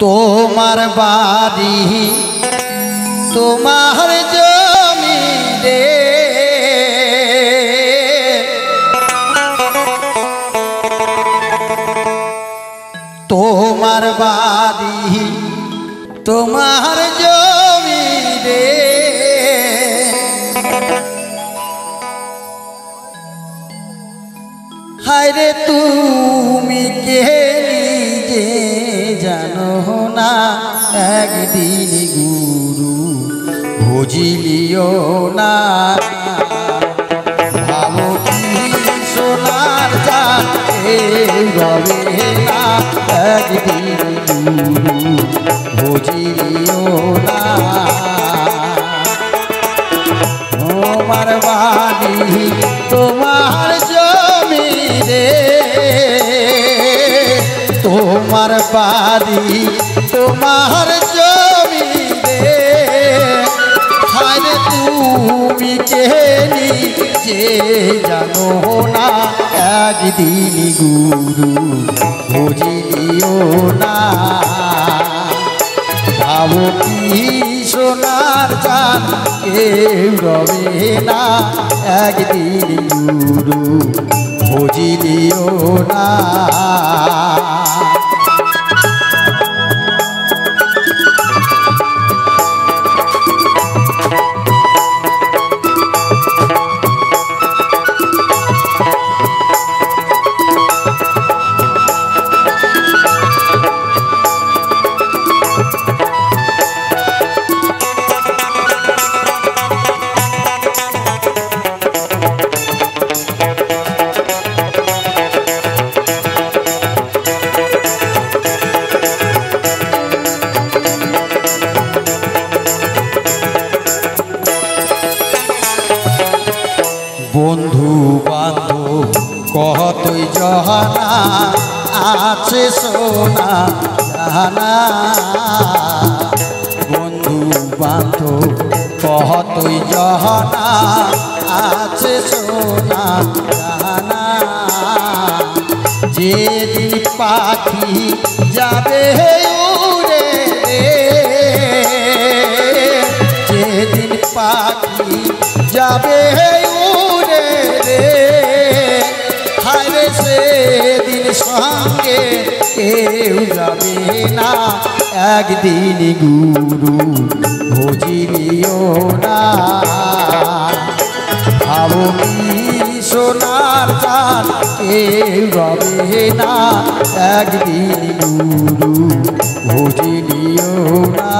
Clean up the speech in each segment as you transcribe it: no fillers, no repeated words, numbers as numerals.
तोमार बाड़ी तोमार जमी रे तोमार बाड़ी तोमार जमी रे हाय रे तुमी के लिए जानो ना एक दिन गुरु भजिलिओ ना भावो की सोनार जाते रवे ना एक दिन गुरु भजिलिओ ना तोमार बाड़ी तोमार जमी रे तोमार बाड़ी तोमार जमी रे हाय तुमी के निजे जानो ना एक दिन गुरु भजिलिओ ना भावो की सोनार जान केउ रवे ना एक दिन गुरु भजिलिओ ना बंधु बांधव कहत जहाना आछे सोना जाना बंधु बांधव कहत जहाना आछे सोना जाना जे दिन पाखी जाबे उड़े जे दिन पाखी जाबे संगे केउ जाबे ना एक दिन गुरु भजिलिओ ना भावो की सोनार जान केउ जाबे ना एक दिन गुरु भजिलिओ ना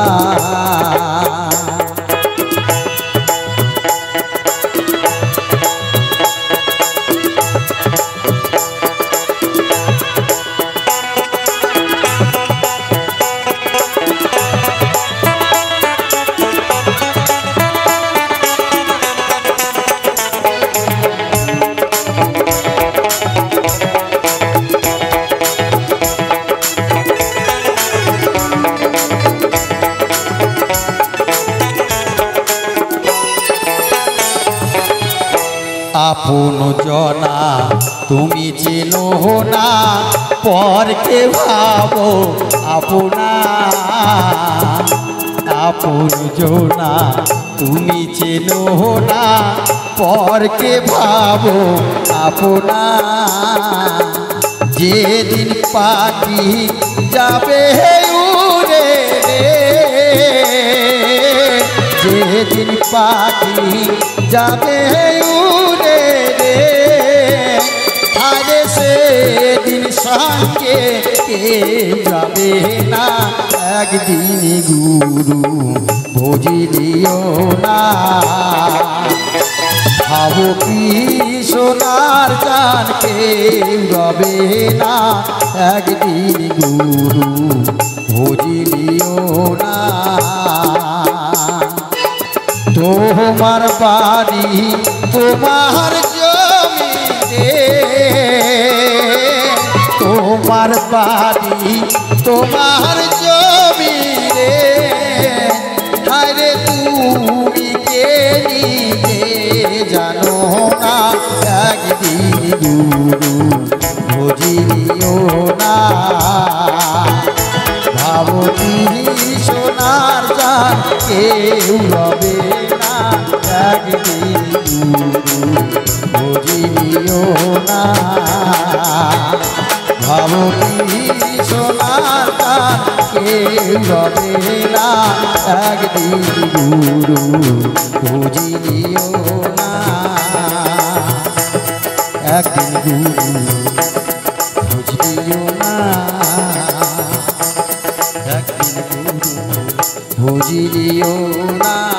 आपन जना तुमी चिनो ना पर के भावो अपना आपन जना तुमी चिनो ना पर के भावो अपना जे दिन पाखी जाबे उड़े जे दिन पाखी जाबे जाबे ना एक दिन गुरु भजिलिओ ना भावो की सोनार जान केउ जाबे ना एक दिन गुरु भजिलिओ ना तोमार बाड़ी तोमार जमी रे तोमार बाड़ी तोमार जमी रे हाय रे तुमी के निजे जानो ना एक दिन गुरु भजिलिओ ना পাবো তিরি সোনার চাঁদ কেউ রবে না একদিন বুঝিও না পাবো তিরি সোনার চাঁদ কেউ রবে না একদিন গুরু বুঝিও না একদিন গুরু भोजियो ना।